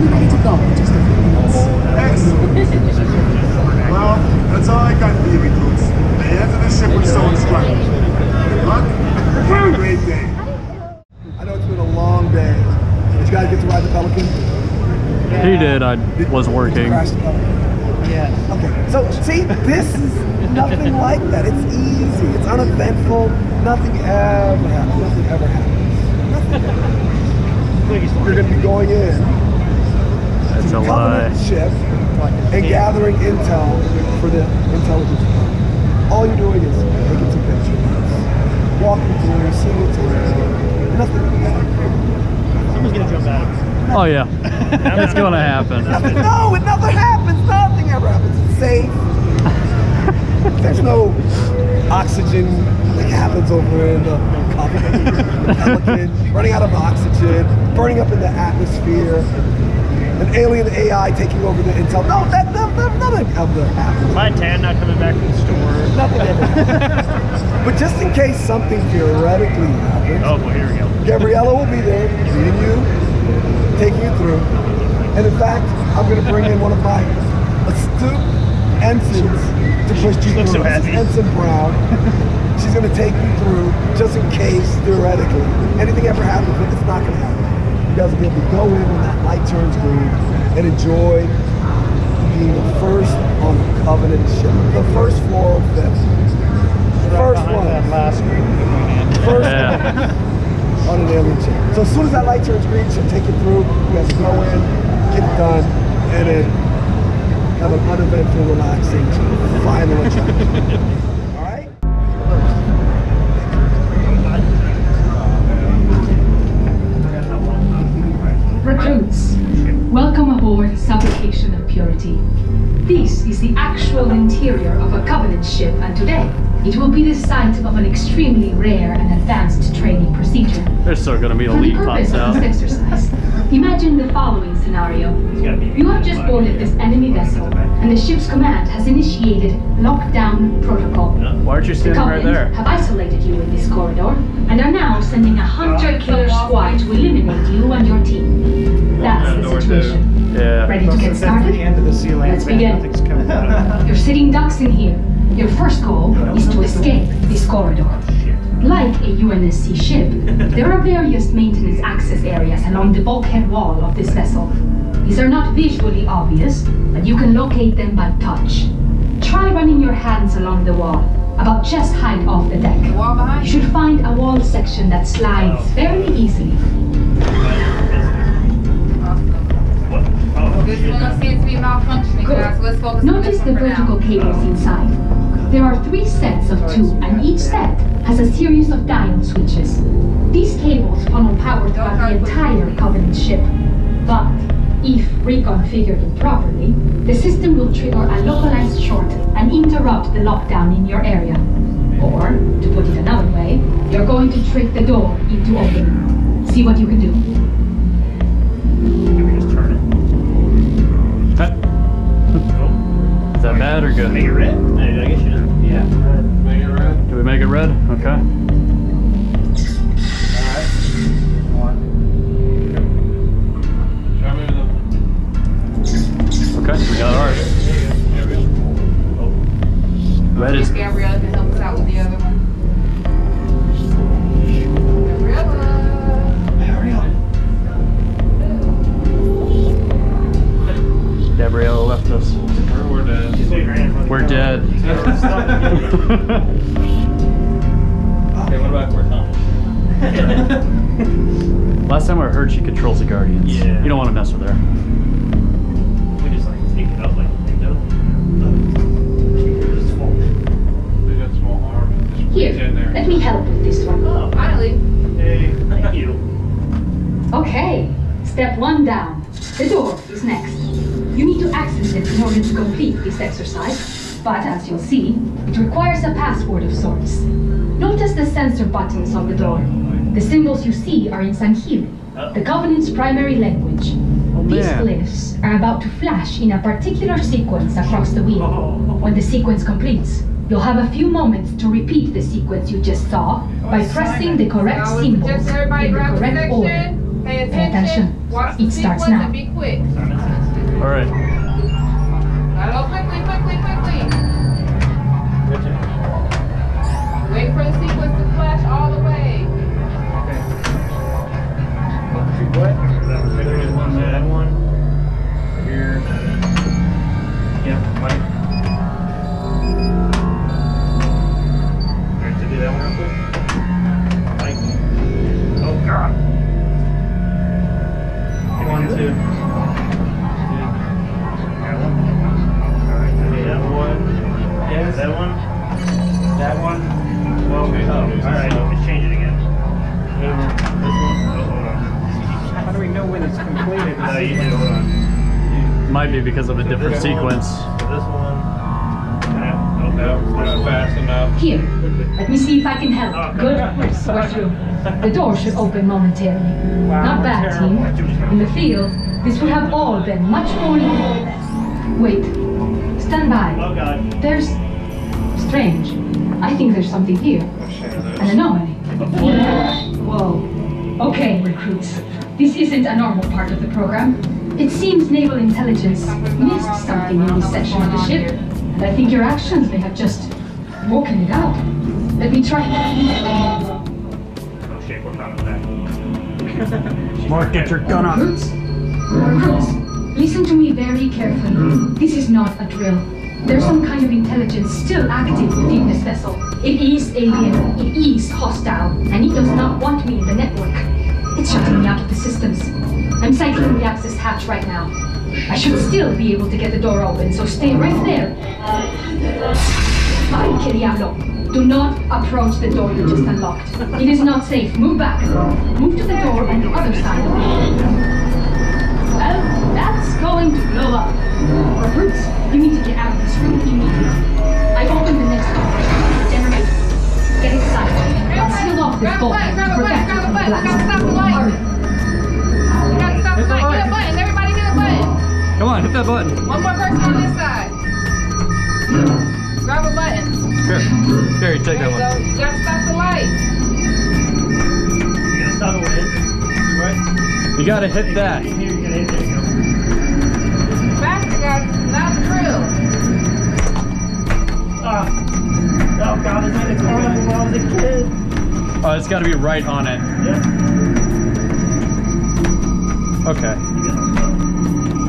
be ready to go in just a few minutes. Excellent. Well, that's all I got for you, recruits. They entered the ship with so instructed. Good luck. Have a great day. I know it's been a long day. Did you guys get to ride the Pelican? Yeah. He did. I was working. Yeah. Okay. So, see, this is nothing like that. It's easy. It's uneventful. Nothing ever happens. Nothing ever happens. Nothing ever happens. You're going to be going in to the Covenant ship and gathering intel for the intelligence department. All you're doing is taking some pictures, walking through, seeing what's around. Nothing happens. Someone's going to jump out. Oh, yeah. It's going to happen. No, it never happens. Nothing ever happens. It's safe. There's no oxygen that happens over in the Pelican, running out of oxygen, burning up in the atmosphere, an alien AI taking over the intel. No, that nothing ever happens. My tan not coming back from the store. Nothing ever happens. But just in case something theoretically happens, oh boy, here we go. Gabriella will be there meeting you, taking you through, and in fact, I'm going to bring in one of my astute ensigns to push you through. So Ensign Brown. She's going to take you through just in case, theoretically, anything ever happens, but it's not going to happen. You guys are going to go in when that light turns green and enjoy being the first on the Covenant ship. The first floor of this. First one. First one on an alien ship. So as soon as that light turns green, she'll take you through. You guys go in, get it done, and then have an uneventful, relaxing, final attraction. Alright? Recruits, welcome aboard Suffocation of Purity. This is the actual interior of a Covenant ship, and today it will be the site of an extremely rare and advanced training procedure. There's still going to be a lead pops out. For the purpose of this exercise, imagine the following scenario. You have just boarded this enemy vessel, and the ship's command has initiated lockdown protocol. Why aren't you standing right there? The Covenant have isolated you in this corridor, and are now sending a hunter-killer squad to eliminate you and your team. That's the situation. Yeah. Ready to get started? Let's begin. You're sitting ducks in here. Your first goal is to escape this corridor. Like a UNSC ship, there are various maintenance access areas along the bulkhead wall of this vessel. These are not visually obvious, but you can locate them by touch. Try running your hands along the wall, about chest height off the deck. You should find a wall section that slides fairly easily. This one seems to be malfunctioning, so let's focus on this one for now. Notice the vertical cables inside. There are 3 sets of 2, and each set has a series of dial switches. These cables funnel power throughout the entire Covenant ship, but if reconfigured improperly, the system will trigger a localized short and interrupt the lockdown in your area. Or, to put it another way, you're going to trick the door into opening. See what you can do. Can we just turn it? Huh? Oh. Is that bad or good? Make it red? I guess you didn't. Yeah. Make it red. Do we make it red? Okay. All right. One. Okay, we got ours. Oh. Red is. Gabriella can help us out with the other one. Gabriella. Gabriella left us. We're dead. Okay, what about Cortana? Last time I heard, she controls the Guardians. Yeah. You don't want to mess with her. We just like take it up like a window. They got small arms. Here, let me help with this one. Oh, finally. Hey, thank you. Okay, step 1 down. The door is next. You need to access it in order to complete this exercise. But as you'll see, it requires a password of sorts. Notice the sensor buttons on the door. The symbols you see are in Sanghili, the Covenant's primary language. Oh, these glyphs are about to flash in a particular sequence across the wheel. When the sequence completes, you'll have a few moments to repeat the sequence you just saw by pressing the correct symbols in the correct order. Pay attention. session. It starts now. All right. Hello, quickly, quickly, quickly. Wait for the sequence to flash all the way. Okay. What? That was there one. That one. Here. Yeah. Right. All right. To do that one real quick. God. One, two. Two. That one. Alright, okay, that one. Yeah, that one. That one. Well, okay. Oh, alright, let's change it again. This one. Oh, hold on. How do we know when it's completed? No, you do. Hold on. Might be because of a different sequence. This one. Oh, no. It's not fast enough. Here. Let me see if I can help. Oh, good. We're through. The door should open momentarily. Wow, not bad, team. In the field, this would have all been much more... Wait. Stand by. Oh, God. There's... Strange. I think there's something here. An anomaly. Whoa. Okay, recruits. This isn't a normal part of the program. It seems naval intelligence missed something in this section of the ship. And I think your actions may have just... woken it out. Let me try... Mark, get your gun up. Recruits, listen to me very carefully. This is not a drill. There's some kind of intelligence still active within this vessel. It is alien, it is hostile, and it does not want me in the network. It's shutting me out of the systems. I'm cycling the access hatch right now. I should still be able to get the door open, so stay right there. Bye, que diablo. Do not approach the door you just unlocked. It is not safe. Move back. Move to the door on the other side. Well, that's going to blow up. Recruits, you need to get out of this room immediately. I opened the next door. Generate. Get inside. I'll seal off this door to prevent you from collapsing. Hurry. You gotta stop the light. Get a button. Everybody get a button. Come on, hit that button. One more person on this side. Grab a button. Here, take that one. You gotta stop the light. You gotta stop it with it. Right? You gotta hit that. Faster, guys. Not a drill. Oh, God, it's like it's hard when I was a kid. Oh, it's gotta be right on it. Yeah. Okay.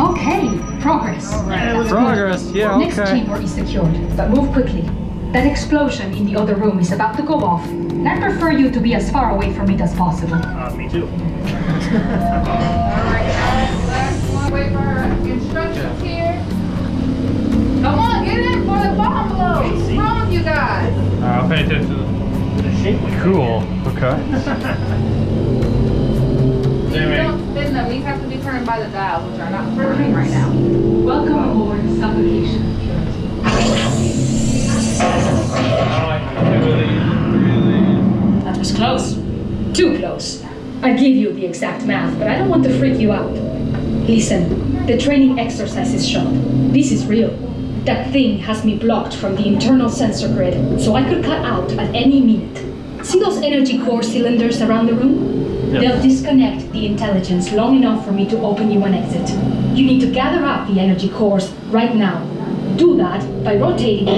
Okay, progress. Right. Progress, yeah, okay. Next chamber is secured, but move quickly. That explosion in the other room is about to go off, and I prefer you to be as far away from it as possible. Me too. Alright, last one. Wait for her instructions here. Come on, get in before the bomb blows! What's wrong with you guys? I'll pay attention to the shape. Cool, okay. These don't spin them, these have to be turned by the dials, which are not working right now. Welcome aboard Suffocation of Purity. That was close. Too close. I give you the exact math, but I don't want to freak you out. Listen, the training exercise is shot. This is real. That thing has me blocked from the internal sensor grid, so I could cut out at any minute. See those energy core cylinders around the room? Yep. They'll disconnect the intelligence long enough for me to open you an exit. You need to gather up the energy cores right now. Do that by rotating.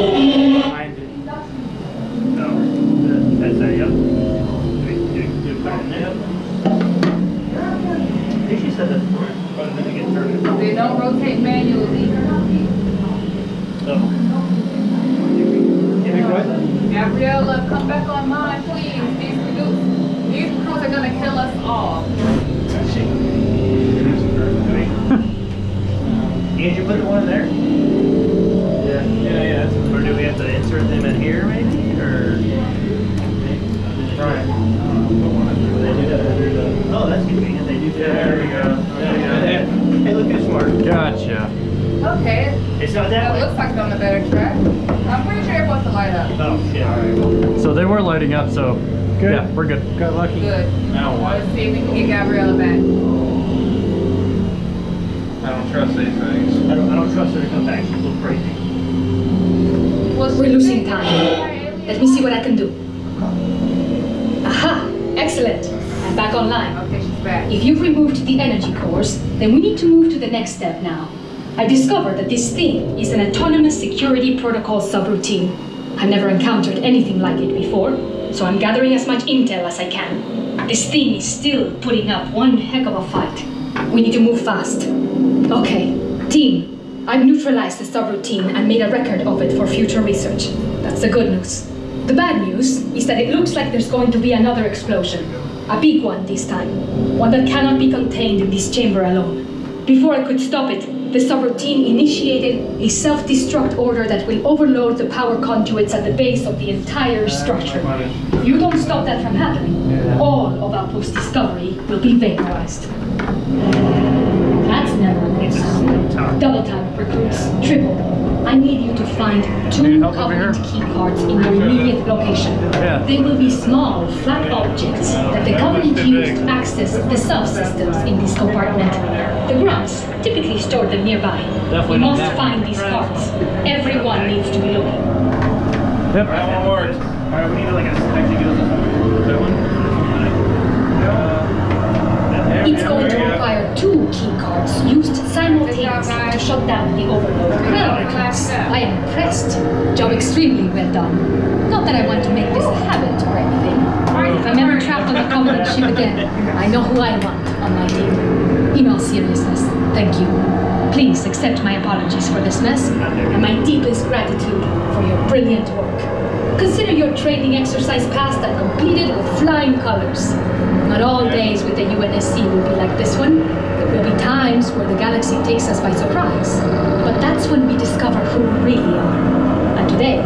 They don't rotate manually. Gabriella, come back online, please. These recruits are gonna kill us all. Did you put the one in there? Yeah. Or do we have to insert them in here, maybe? Or. Right. Oh, that's convenient. They do that. There we go. There we go. Hey, look who's smart. Gotcha. Okay. It's not that. It looks like it's on the better track. I'm pretty sure it's supposed to light up. Oh, yeah. Alright. So they were lighting up, so. Good. Yeah, we're good. Got lucky. Good. Now what? Let's see if we can get Gabriella back. I don't trust these things. I don't trust her to come back. She's a little crazy. We're losing time. Let me see what I can do. Aha! Excellent! back online. Okay, she's back. If you've removed the energy cores, then we need to move to the next step now. I discovered that this thing is an autonomous security protocol subroutine. I've never encountered anything like it before, so I'm gathering as much intel as I can. This thing is still putting up one heck of a fight. We need to move fast. Okay, team, I've neutralized the subroutine and made a record of it for future research. That's the good news. The bad news is that it looks like there's going to be another explosion. A big one this time. One that cannot be contained in this chamber alone. Before I could stop it, the subroutine initiated a self-destruct order that will overload the power conduits at the base of the entire structure. If you don't stop that from happening, all of Outpost Discovery will be vaporized. That's never a good time. Double time, recruits. Triple. I need you to find two Covenant key cards in your immediate location. They will be small, flat objects that the Covenant used to access the subsystems in this compartment. The grunts typically store them nearby. You must find these cards. Everyone needs to be looking. Yep. Alright, we need like a spectacular. That one? It's going to require two key cards used simultaneously to shut down the overload. I am impressed. Job extremely well done. Not that I want to make this a habit or anything. If I'm ever trapped on the Covenant ship again, I know who I want on my team. In all seriousness, thank you. Please accept my apologies for this mess and my deepest gratitude for your brilliant work. Consider your training exercise past and completed with flying colors. Not all days with the UNSC will be like this one. There will be times where the galaxy takes us by surprise, but that's when we discover who we really are. And today,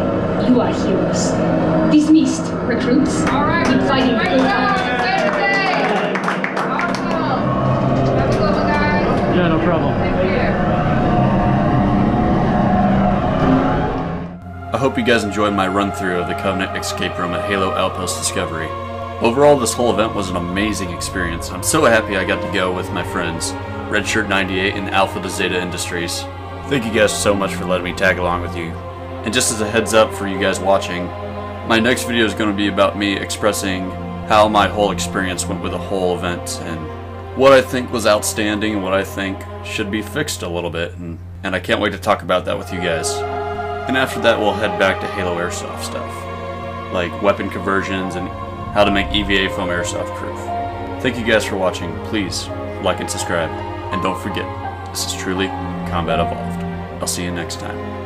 you are heroes. Dismissed, recruits. All right, keep fighting good fight. Yeah, no problem. I hope you guys enjoyed my run-through of the Covenant Escape Room at Halo Outpost Discovery. Overall, this whole event was an amazing experience. I'm so happy I got to go with my friends, Redshirt98 and Alpha to Zeta Industries. Thank you guys so much for letting me tag along with you. And just as a heads up for you guys watching, my next video is going to be about me expressing how my whole experience went with the whole event and what I think was outstanding and what I think should be fixed a little bit, and I can't wait to talk about that with you guys. And after that we'll head back to Halo Airsoft stuff, like weapon conversions and how to make EVA foam airsoft proof. Thank you guys for watching, please like and subscribe, and don't forget, this is truly Combat Evolved. I'll see you next time.